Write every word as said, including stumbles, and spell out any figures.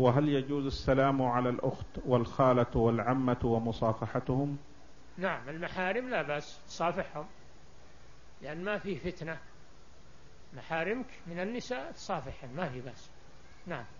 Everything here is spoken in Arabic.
وهل يجوز السلام على الأخت والخالة والعمة ومصافحتهم؟ نعم، المحارم لا بأس تصافحهم، لأن ما فيه فتنة، محارمك من النساء تصافحهم ما في بأس. نعم.